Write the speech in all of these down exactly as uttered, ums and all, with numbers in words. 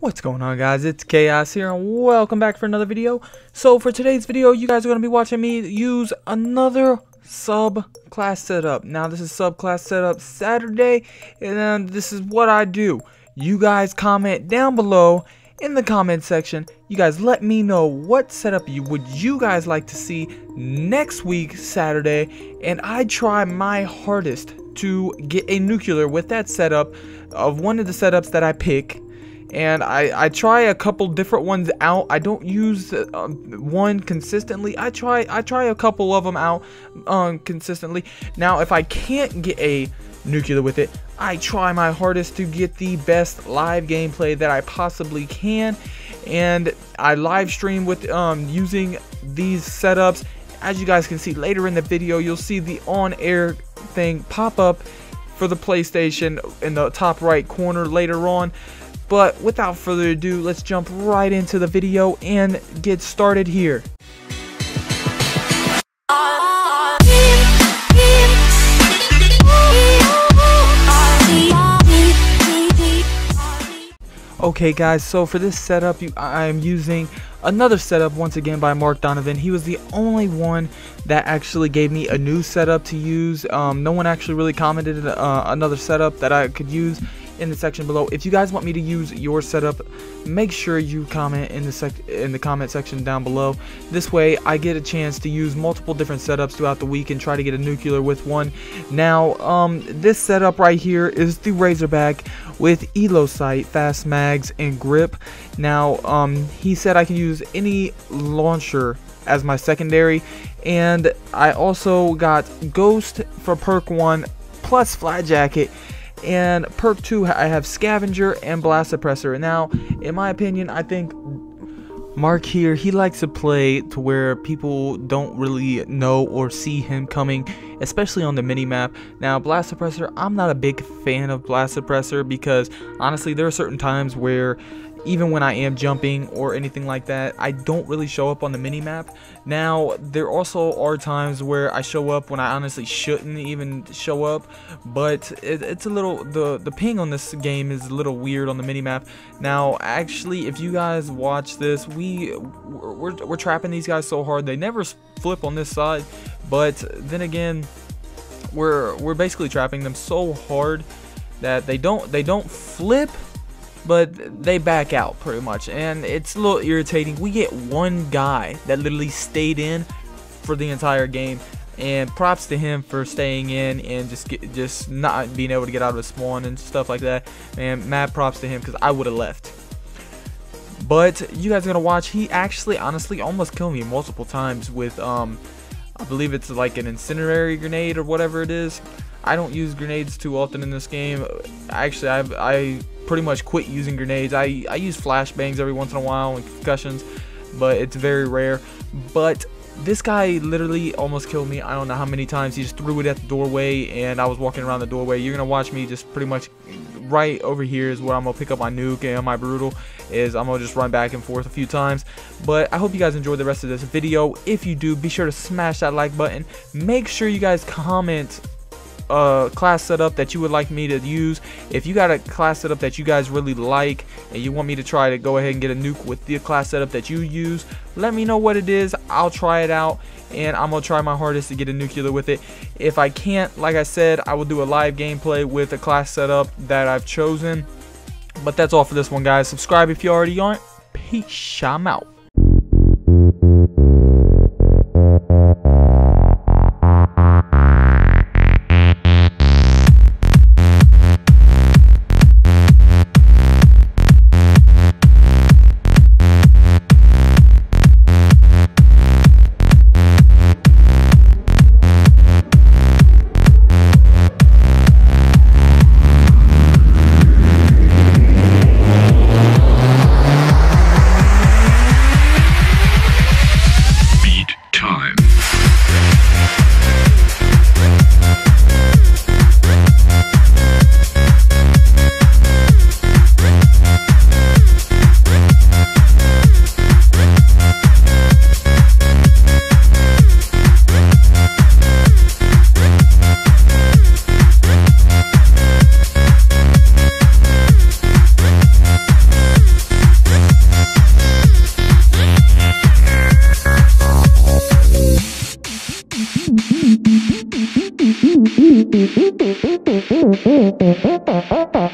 What's going on, guys? It's Chaos here and welcome back for another video. So for today's video, you guys are going to be watching me use another subclass setup. Now this is subclass setup Saturday, and this is what I do. You guys comment down below in the comment section. You guys let me know what setup you would you guys like to see next week Saturday, and I try my hardest to get a nuclear with that setup of one of the setups that I pick. And I, I try a couple different ones out. I don't use uh, one consistently. I try I try a couple of them out um, consistently. Now, if I can't get a nuclear with it, I try my hardest to get the best live gameplay that I possibly can. And I live stream with um, using these setups. As you guys can see later in the video, you'll see the on-air thing pop up for the PlayStation in the top right corner later on. But without further ado, let's jump right into the video and get started here. Okay guys, so for this setup, you, I'm using another setup once again by Mark Donovan. He was the only one that actually gave me a new setup to use. Um, no one actually really commented uh, another setup that I could use in the section below. If you guys want me to use your setup, make sure you comment in the sec in the comment section down below. This way I get a chance to use multiple different setups throughout the week and try to get a nuclear with one. Now um, this setup right here is the Razorback with Elo sight, fast mags, and grip. Now um, he said I can use any launcher as my secondary, and I also got Ghost for perk one plus fly jacket, and perk two I have Scavenger and Blast Suppressor. Now in my opinion, I think Mark here, he likes to play to where people don't really know or see him coming, especially on the minimap. Now Blast Suppressor, I'm not a big fan of Blast Suppressor because honestly there are certain times where even when I am jumping or anything like that, I don't really show up on the minimap. Now, there also are times where I show up when I honestly shouldn't even show up, but it, it's a little, the, the ping on this game is a little weird on the minimap. Now, actually, if you guys watch this, we, we're, we're trapping these guys so hard. They never flip on this side, but then again, we're, we're basically trapping them so hard that they don't, they don't flip, but they back out pretty much, and it's a little irritating. We get one guy that literally stayed in for the entire game, and props to him for staying in and just get, just not being able to get out of the spawn and stuff like that. And mad props to him, because I would have left. But you guys are gonna watch, he actually honestly almost killed me multiple times with um I believe it's like an incendiary grenade or whatever it is. I don't use grenades too often in this game. Actually, I've, I pretty much quit using grenades. I, I use flashbangs every once in a while and concussions, but it's very rare. But this guy literally almost killed me. I don't know how many times. He just threw it at the doorway, and I was walking around the doorway. You're going to watch me just pretty much right over here is where I'm going to pick up my nuke and my brutal. Is I'm going to just run back and forth a few times. But I hope you guys enjoyed the rest of this video. If you do, be sure to smash that like button. Make sure you guys comment Uh, class setup that you would like me to use. If you got a class setup that you guys really like and you want me to try to go ahead and get a nuke with the class setup that you use, let me know what it is. I'll try it out, and I'm gonna try my hardest to get a nuclear with it. If I can't, like I said, I will do a live gameplay with a class setup that I've chosen. But that's all for this one, guys. Subscribe if you already aren't. Peace. I'm out. Thank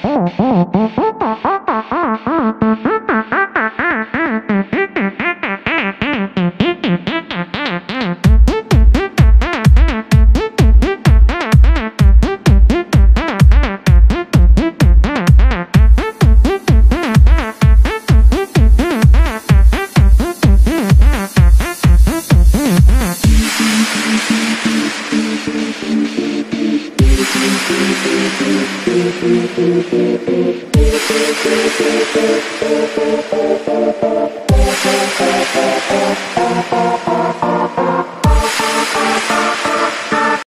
you.